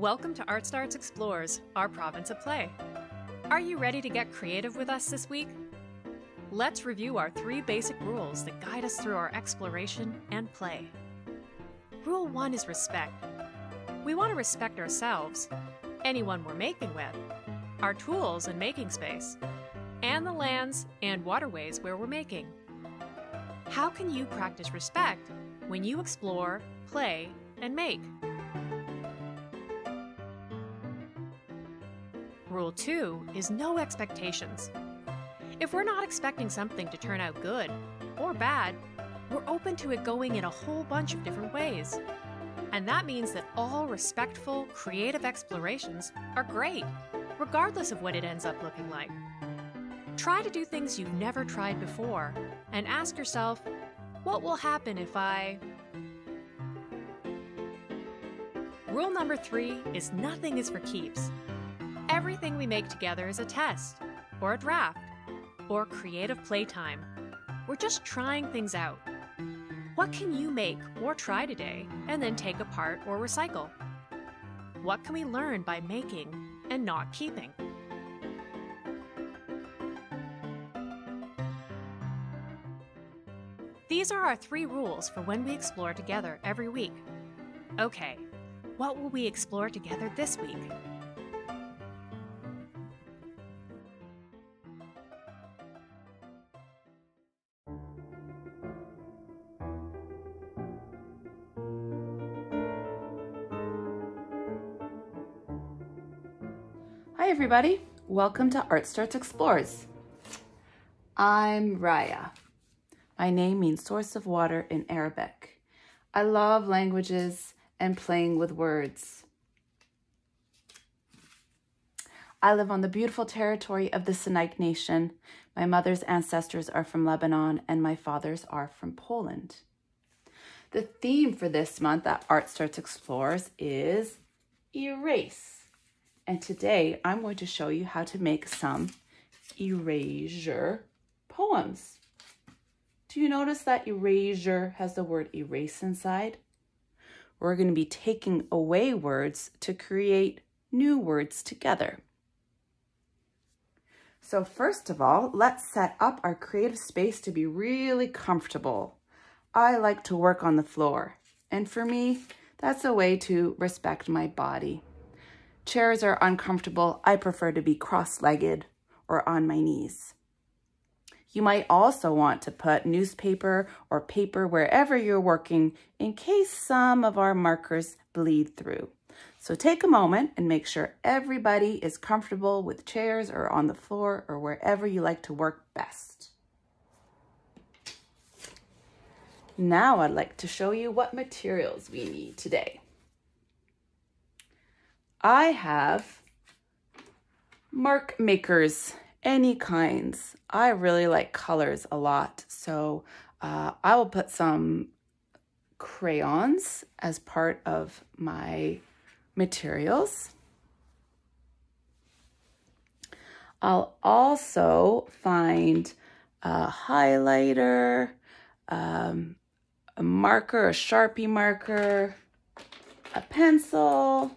Welcome to ArtStarts Explores, our province of play. Are you ready to get creative with us this week? Let's review our three basic rules that guide us through our exploration and play. Rule 1 is respect. We want to respect ourselves, anyone we're making with, our tools and making space, and the lands and waterways where we're making. How can you practice respect when you explore, play, and make? Rule 2 is no expectations. If we're not expecting something to turn out good or bad, we're open to it going in a whole bunch of different ways. And that means that all respectful, creative explorations are great, regardless of what it ends up looking like. Try to do things you've never tried before, and ask yourself, what will happen if I... Rule number 3 is nothing is for keeps. Everything we make together is a test, or a draft, or creative playtime. We're just trying things out. What can you make or try today and then take apart or recycle? What can we learn by making and not keeping? These are our three rules for when we explore together every week. Okay, what will we explore together this week? Hi everybody, welcome to ArtStarts Explores. I'm Raya. My name means source of water in Arabic. I love languages and playing with words. I live on the beautiful territory of the Sinaiq Nation. My mother's ancestors are from Lebanon and my father's are from Poland. The theme for this month at ArtStarts Explores is erase. And today I'm going to show you how to make some erasure poems. Do you notice that erasure has the word erase inside? We're going to be taking away words to create new words together. So first of all, let's set up our creative space to be really comfortable. I like to work on the floor. And for me, that's a way to respect my body. Chairs are uncomfortable. I prefer to be cross-legged or on my knees. You might also want to put newspaper or paper wherever you're working in case some of our markers bleed through. So take a moment and make sure everybody is comfortable with chairs or on the floor or wherever you like to work best. Now I'd like to show you what materials we need today. I have mark makers, any kinds. I really like colors a lot, so I will put some crayons as part of my materials. I'll also find a highlighter, a marker, a Sharpie marker, a pencil.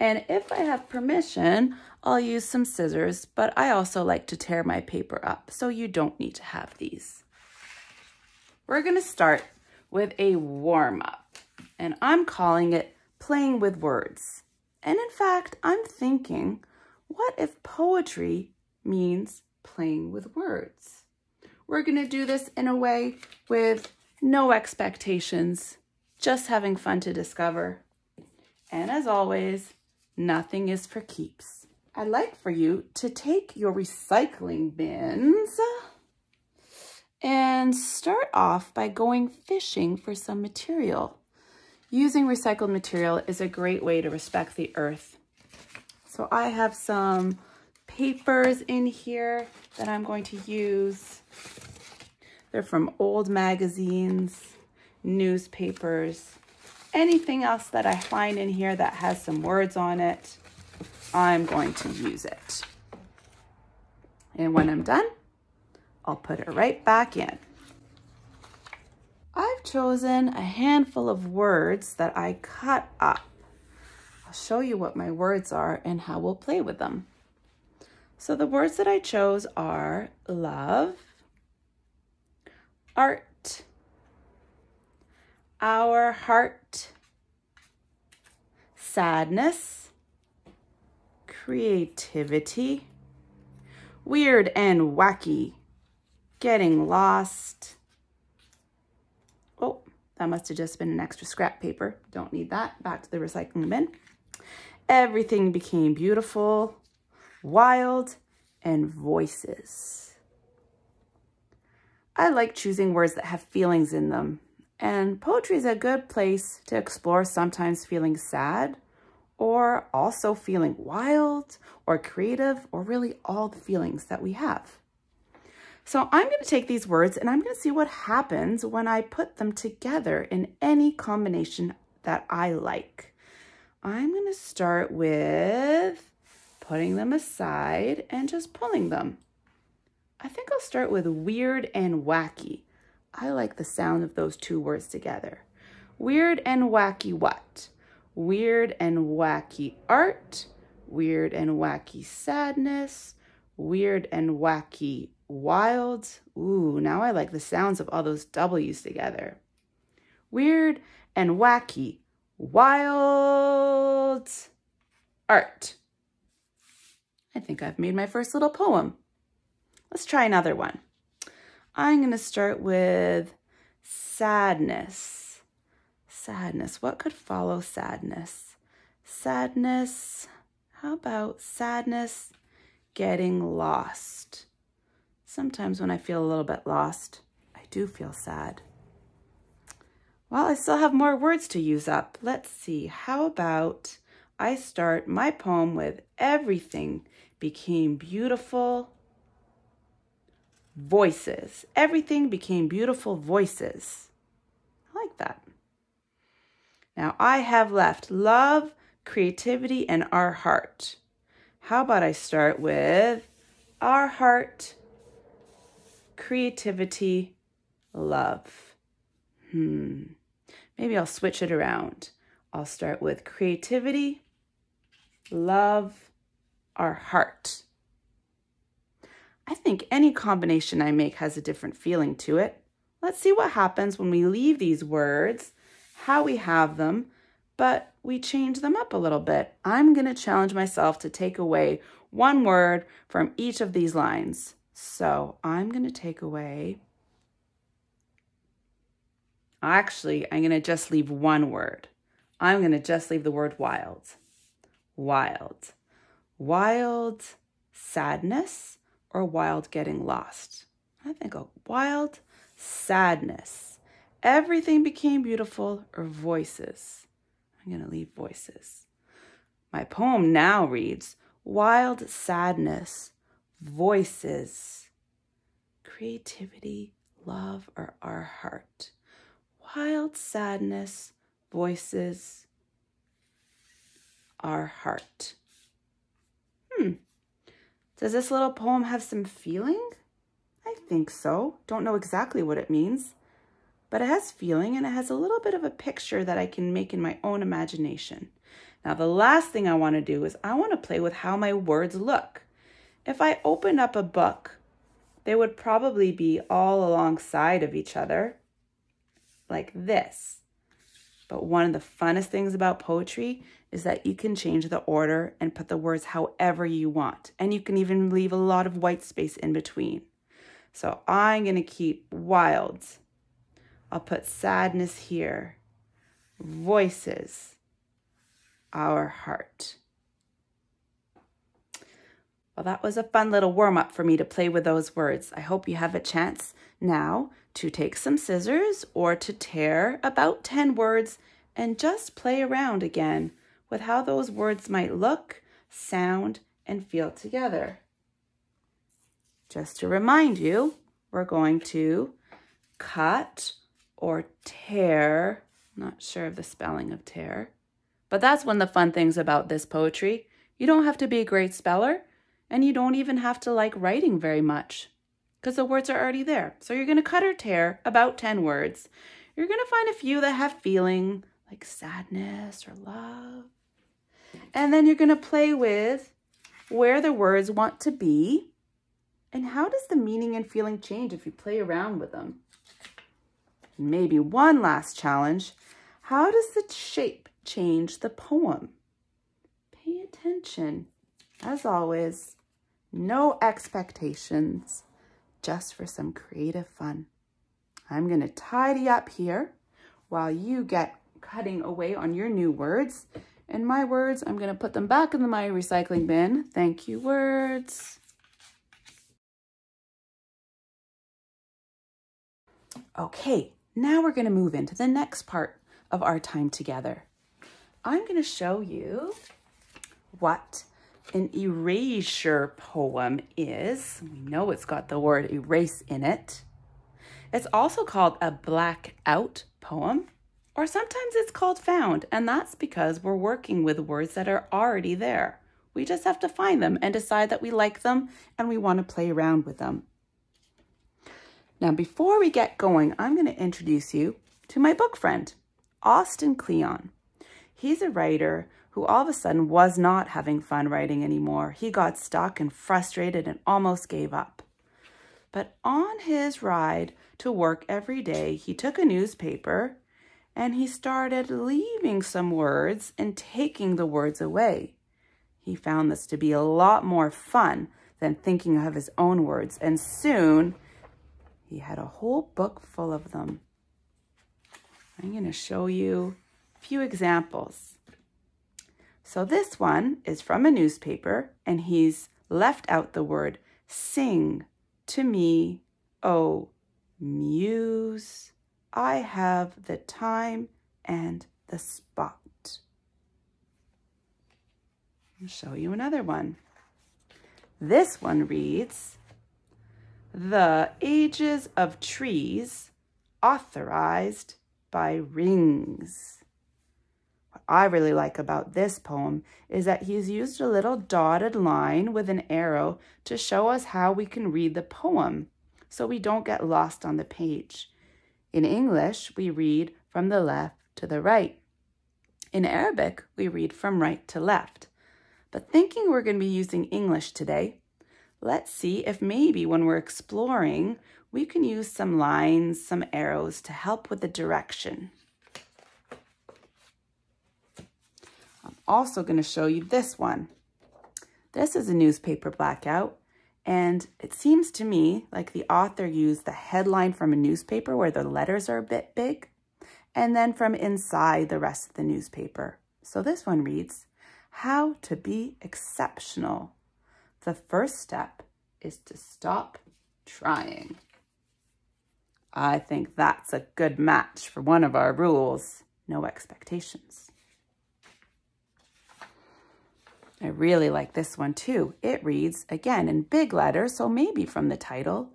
And if I have permission, I'll use some scissors, but I also like to tear my paper up, so you don't need to have these. We're going to start with a warm-up, and I'm calling it Playing with Words. And in fact, I'm thinking, what if poetry means playing with words? We're going to do this in a way with no expectations, just having fun to discover. And as always, nothing is for keeps. I'd like for you to take your recycling bins and start off by going fishing for some material. Using recycled material is a great way to respect the earth. So I have some papers in here that I'm going to use. They're from old magazines, newspapers. Anything else that I find in here that has some words on it, I'm going to use it. And when I'm done, I'll put it right back in. I've chosen a handful of words that I cut up. show you what my words are and how we'll play with them. So the words that I chose are love, art, our heart, sadness, creativity, weird and wacky, getting lost. Oh, that must have just been an extra scrap paper. Don't need that. Back to the recycling bin. Everything became beautiful, wild, and voices. I like choosing words that have feelings in them, and poetry is a good place to explore sometimes feeling sad, or also feeling wild, or creative, or really all the feelings that we have. So I'm going to take these words and I'm going to see what happens when I put them together in any combination that I like. I'm going to start with putting them aside and just pulling them. I think I'll start with weird and wacky. I like the sound of those two words together. Weird and wacky what? Weird and wacky art, weird and wacky sadness, weird and wacky wild. Ooh, now I like the sounds of all those W's together. Weird and wacky wild art. I think I've made my first little poem. Let's try another one. I'm going to start with sadness. Sadness. What could follow sadness? Sadness. How about sadness getting lost? Sometimes when I feel a little bit lost, I do feel sad. Well, I still have more words to use up. Let's see. How about I start my poem with everything became beautiful voices. Everything became beautiful voices. I like that. Now I have left love, creativity, and our heart. How about I start with our heart, creativity, love. Maybe I'll switch it around. I'll start with creativity, love, our heart. I think any combination I make has a different feeling to it. Let's see what happens when we leave these words, how we have them, but we change them up a little bit. I'm going to challenge myself to take away one word from each of these lines. So I'm going to take away, actually, I'm going to just leave one word. I'm going to just leave the word wild. Wild. Wild sadness or wild getting lost. I think of wild sadness. Everything became beautiful or voices. I'm going to leave voices. My poem now reads wild sadness, voices, creativity, love, or our heart. Wild sadness, voices, our heart. Does this little poem have some feeling? I think so. Don't know exactly what it means, but it has feeling and it has a little bit of a picture that I can make in my own imagination. Now, the last thing I want to do is I want to play with how my words look. If I opened up a book, they would probably be all alongside of each other like this. But one of the funnest things about poetry is that you can change the order and put the words however you want. And you can even leave a lot of white space in between. So I'm going to keep wild. I'll put sadness here. Voices. Our heart. Well, that was a fun little warm-up for me to play with those words. I hope you have a chance now to take some scissors or to tear about 10 words and just play around again with how those words might look, sound, and feel together. Just to remind you, we're going to cut or tear. Not sure of the spelling of tear, but that's one of the fun things about this poetry. You don't have to be a great speller, and you don't even have to like writing very much because the words are already there. So you're going to cut or tear about 10 words. You're going to find a few that have feeling like sadness or love. And then you're going to play with where the words want to be and how does the meaning and feeling change if you play around with them. Maybe one last challenge. How does the shape change the poem? Pay attention. As always, no expectations, just for some creative fun. I'm going to tidy up here while you get cutting away on your new words. And my words, I'm going to put them back in my recycling bin. Thank you, words. Okay, now we're going to move into the next part of our time together. I'm going to show you what an erasure poem is. We know it's got the word erase in it. It's also called a blackout poem, or sometimes it's called found, and that's because we're working with words that are already there. We just have to find them and decide that we like them and we want to play around with them. Now, before we get going, I'm going to introduce you to my book friend, Austin Kleon. He's a writer who all of a sudden was not having fun writing anymore. He got stuck and frustrated and almost gave up. But on his ride to work every day, he took a newspaper and he started leaving some words and taking the words away. He found this to be a lot more fun than thinking of his own words, and soon he had a whole book full of them. I'm going to show you a few examples. So this one is from a newspaper, and he's left out the word sing to me, oh muse, I have the time and the spot. I'll show you another one. This one reads, the ages of trees authorized by rings. What I really like about this poem is that he's used a little dotted line with an arrow to show us how we can read the poem so we don't get lost on the page. In English, we read from the left to the right. In Arabic, we read from right to left. But thinking we're going to be using English today, let's see if maybe when we're exploring, we can use some lines, some arrows to help with the direction. I'm also going to show you this one. This is a newspaper blackout, and it seems to me like the author used the headline from a newspaper where the letters are a bit big, and then from inside the rest of the newspaper. So this one reads, how to be exceptional. The first step is to stop trying. I think that's a good match for one of our rules, no expectations. I really like this one too. It reads, again, in big letters, so maybe from the title,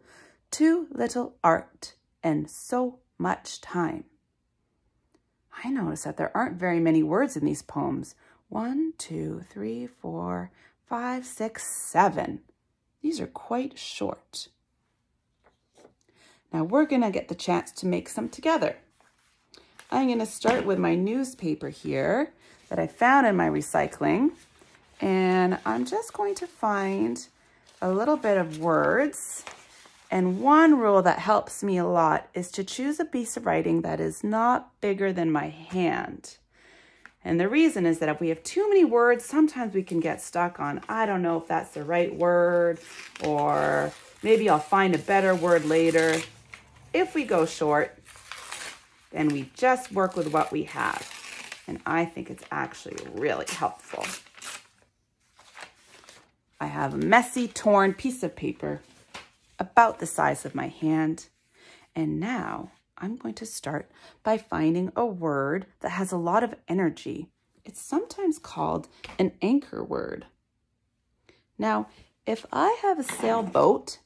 too little art and so much time. I notice that there aren't very many words in these poems. 1, 2, 3, 4, 5, 6, 7. These are quite short. Now we're going to get the chance to make some together. I'm going to start with my newspaper here that I found in my recycling. And I'm just going to find a little bit of words. And one rule that helps me a lot is to choose a piece of writing that is not bigger than my hand. And the reason is that if we have too many words, sometimes we can get stuck on, I don't know if that's the right word, or maybe I'll find a better word later. If we go short, then we just work with what we have. And I think it's actually really helpful. I have a messy, torn piece of paper about the size of my hand. And now I'm going to start by finding a word that has a lot of energy. It's sometimes called an anchor word. Now, if I have a sailboat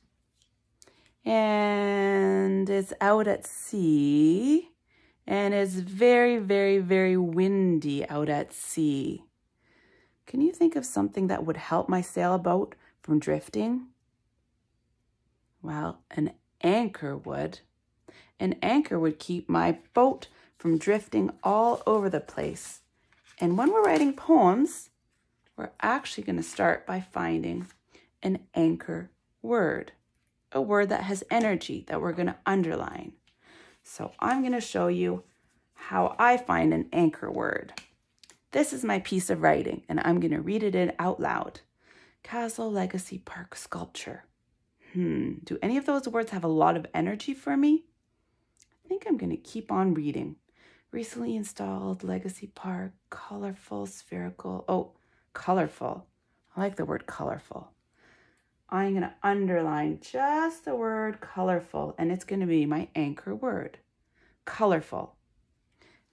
and it's out at sea and it's very, very, very windy out at sea, can you think of something that would help my sailboat from drifting? Well, an anchor would. An anchor would keep my boat from drifting all over the place. And when we're writing poems, we're actually going to start by finding an anchor word, a word that has energy that we're going to underline. So I'm going to show you how I find an anchor word. This is my piece of writing, and I'm going to read it out loud. Castle Legacy Park Sculpture. Do any of those words have a lot of energy for me? I think I'm going to keep on reading. Recently installed Legacy Park, colorful, spherical. Oh, colorful. I like the word colorful. I'm going to underline just the word colorful, and it's going to be my anchor word, colorful.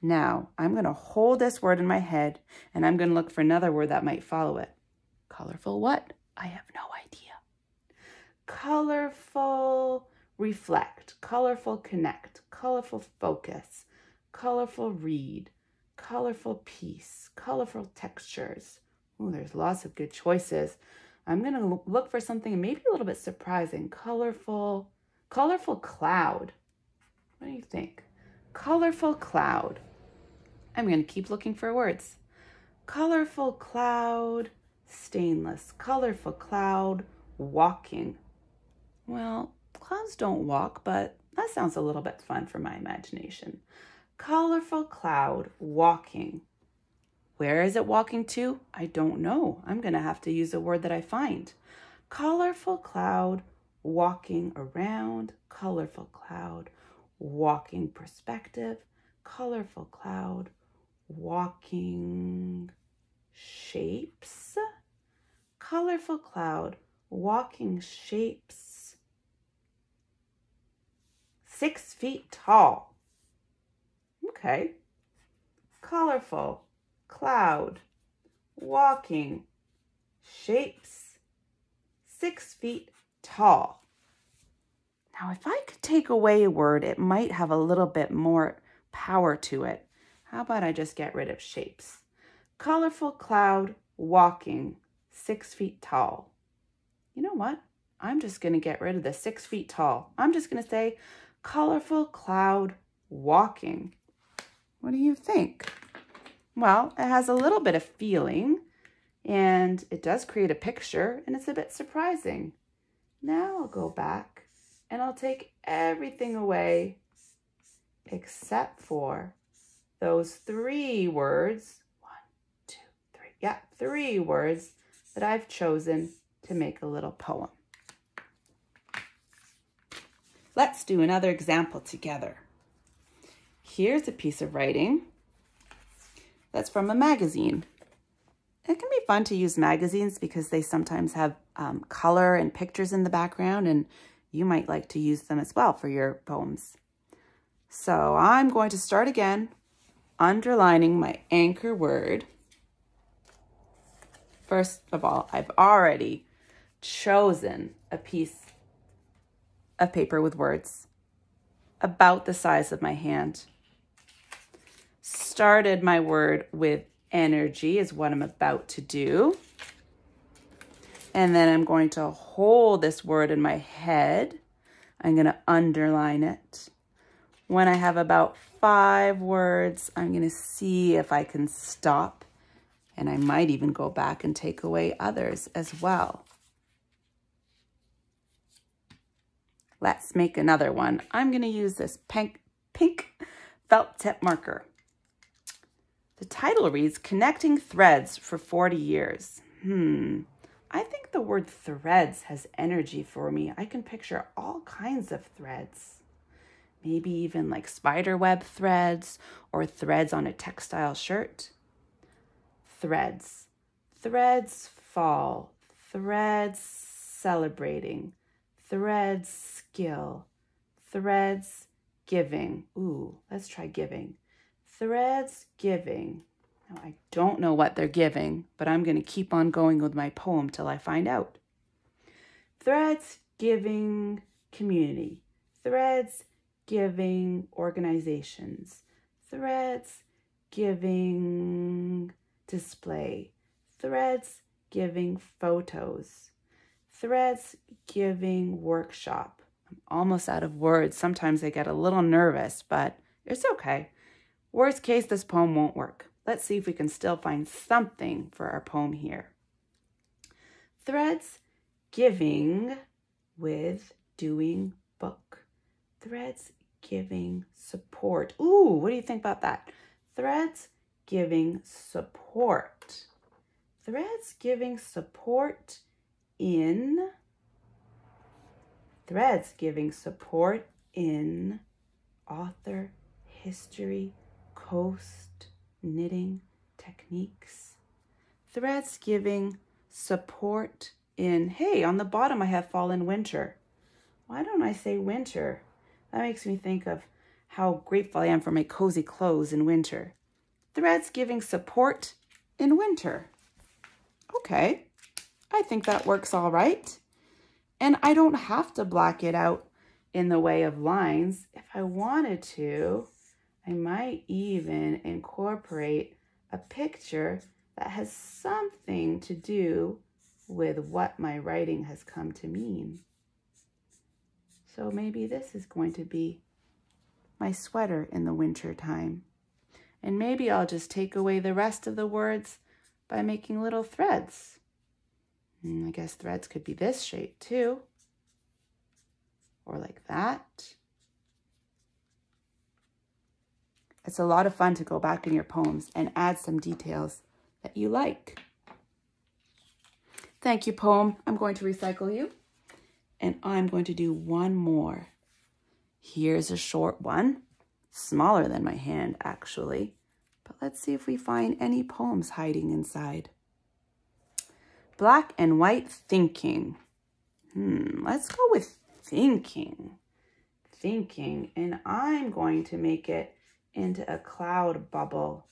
Now, I'm going to hold this word in my head, and I'm going to look for another word that might follow it. Colorful what? I have no idea. Colorful reflect, colorful connect, colorful focus, colorful read, colorful piece, colorful textures. Ooh, there's lots of good choices. I'm going to look for something maybe a little bit surprising. Colorful cloud. What do you think? Colorful cloud. I'm going to keep looking for words. Colorful cloud, stainless. Colorful cloud, walking. Well, clouds don't walk, but that sounds a little bit fun for my imagination. Colorful cloud, walking. Where is it walking to? I don't know. I'm going to have to use a word that I find. Colorful cloud, walking around. Colorful cloud, walking perspective. Colorful cloud, walking shapes. Colorful cloud, walking shapes. 6 feet tall. Okay. Colorful cloud, walking shapes, 6 feet tall. Now, if I could take away a word, it might have a little bit more power to it. How about I just get rid of shapes? Colorful cloud, walking, 6 feet tall. You know what? I'm just going to get rid of the 6 feet tall. I'm just going to say colorful cloud, walking. What do you think? Well, it has a little bit of feeling, and it does create a picture, and it's a bit surprising. Now I'll go back, and I'll take everything away except for those 3 words. 1, 2, 3. Yeah, 3 words that I've chosen to make a little poem. Let's do another example together. Here's a piece of writing that's from a magazine. It can be fun to use magazines because they sometimes have color and pictures in the background, and you might like to use them as well for your poems. So I'm going to start again, underlining my anchor word. First of all, I've already chosen a piece of paper with words about the size of my hand. Started my word with energy is what I'm about to do. And then I'm going to hold this word in my head. I'm going to underline it. When I have about 5 words, I'm going to see if I can stop. And I might even go back and take away others as well. Let's make another one. I'm going to use this pink felt tip marker. The title reads, Connecting Threads for 40 Years. I think the word threads has energy for me. I can picture all kinds of threads. Maybe even like spiderweb threads or threads on a textile shirt. Threads. Threads fall. Threads celebrating. Threads skill. Threads giving. Ooh, let's try giving. Threads giving. Now, I don't know what they're giving, but I'm going to keep on going with my poem till I find out. Threads giving community. Threads giving organizations. Threads giving display. Threads giving photos. Threads giving workshop. I'm almost out of words. Sometimes I get a little nervous, but it's okay. Worst case, this poem won't work. Let's see if we can still find something for our poem here. Threads giving with doing book. Threads giving support. Ooh, what do you think about that? Threads giving support. Threads giving support in. Threads giving support in author, history, coast, knitting, techniques. Threads giving support in, hey, on the bottom I have fall and winter. Why don't I say winter? That makes me think of how grateful I am for my cozy clothes in winter. Threads giving support in winter. Okay, I think that works all right. And I don't have to black it out in the way of lines. If I wanted to, I might even incorporate a picture that has something to do with what my writing has come to mean. So maybe this is going to be my sweater in the winter time. And maybe I'll just take away the rest of the words by making little threads. And I guess threads could be this shape too, or like that. It's a lot of fun to go back in your poems and add some details that you like. Thank you, poem. I'm going to recycle you. And I'm going to do one more. Here's a short one, smaller than my hand actually. But let's see if we find any poems hiding inside. Black and white thinking. Let's go with thinking. Thinking, and I'm going to make it into a cloud bubble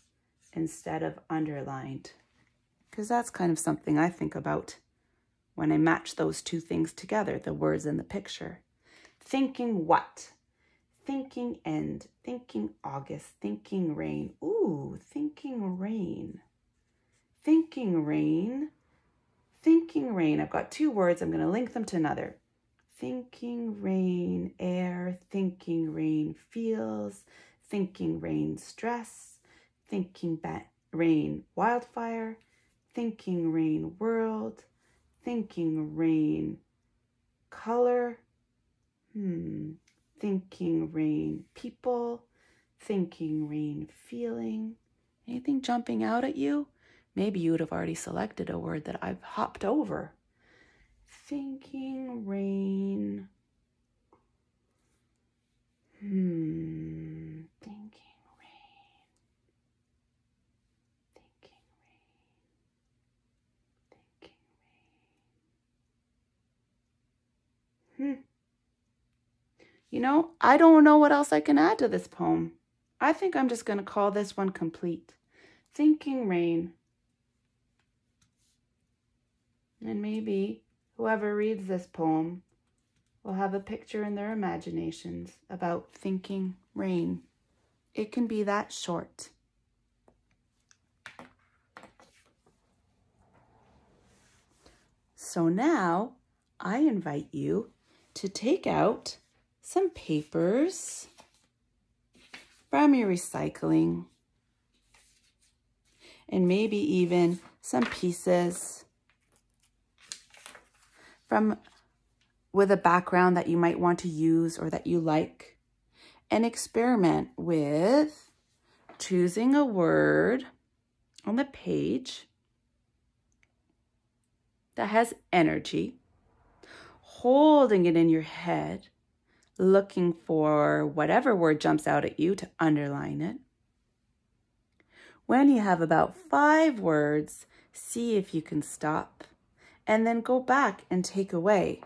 instead of underlined, because that's kind of something I think about when I match those two things together, the words and the picture. Thinking what? Thinking end, thinking August, thinking rain. Ooh, thinking rain. Thinking rain. Thinking rain. I've got two words. I'm going to link them to another. Thinking rain, air, thinking rain, feels, thinking rain, stress, thinking rain, wildfire, thinking rain, world, thinking rain, color, thinking rain, people, thinking rain, feeling. Anything jumping out at you? Maybe you would have already selected a word that I've hopped over. Thinking rain. Thinking rain. Thinking rain. Thinking rain. You know, I don't know what else I can add to this poem. I think I'm just going to call this one complete. Thinking rain. And maybe whoever reads this poem will have a picture in their imaginations about thinking rain. It can be that short. So now I invite you to take out some papers from your recycling and maybe even some pieces from with a background that you might want to use or that you like, and experiment with choosing a word on the page that has energy, holding it in your head, looking for whatever word jumps out at you to underline it. When you have about 5 words, see if you can stop and then go back and take away.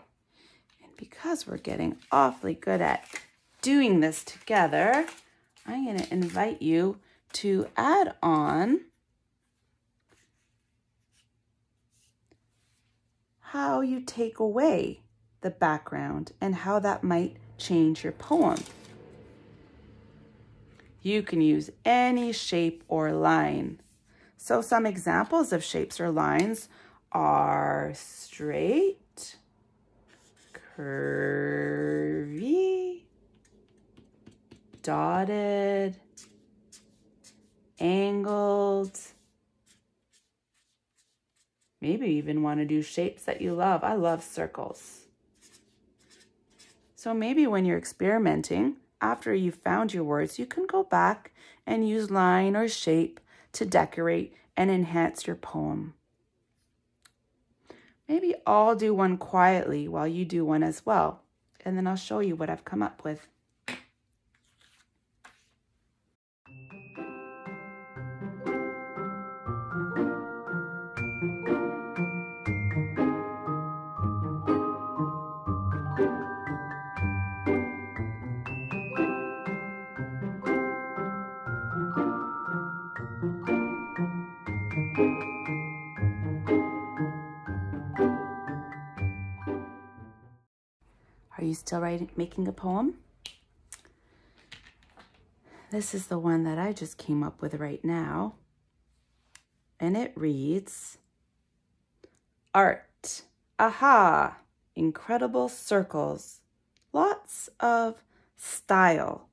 And because we're getting awfully good at doing this together, I'm going to invite you to add on how you take away the background and how that might change your poem. You can use any shape or line. So some examples of shapes or lines are straight, curvy, dotted, angled. Maybe you even want to do shapes that you love. I love circles. So maybe when you're experimenting, after you've found your words, you can go back and use line or shape to decorate and enhance your poem. Maybe I'll do one quietly while you do one as well, and then I'll show you what I've come up with. Are you still making a poem? This is the one that I just came up with right now. And it reads, art, aha, incredible circles, lots of style.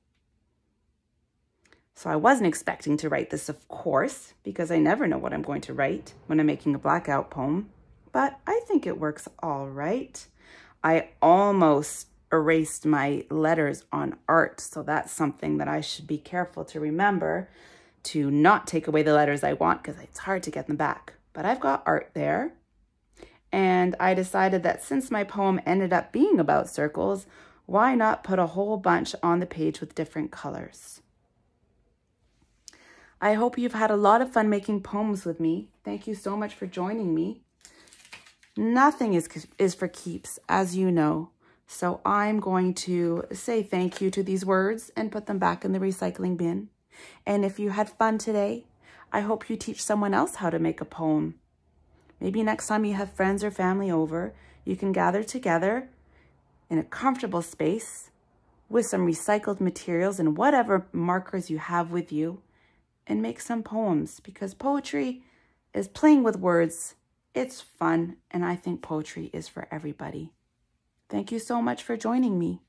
So I wasn't expecting to write this, of course, because I never know what I'm going to write when I'm making a blackout poem, but I think it works all right. I almost erased my letters on art, so that's something that I should be careful to remember, to not take away the letters I want because it's hard to get them back. But I've got art there, and I decided that since my poem ended up being about circles, why not put a whole bunch on the page with different colors? I hope you've had a lot of fun making poems with me. Thank you so much for joining me. Nothing is for keeps, as you know, so I'm going to say thank you to these words and put them back in the recycling bin. And if you had fun today, I hope you teach someone else how to make a poem. Maybe next time you have friends or family over, you can gather together in a comfortable space with some recycled materials and whatever markers you have with you and make some poems, because poetry is playing with words. It's fun, and I think poetry is for everybody. Thank you so much for joining me.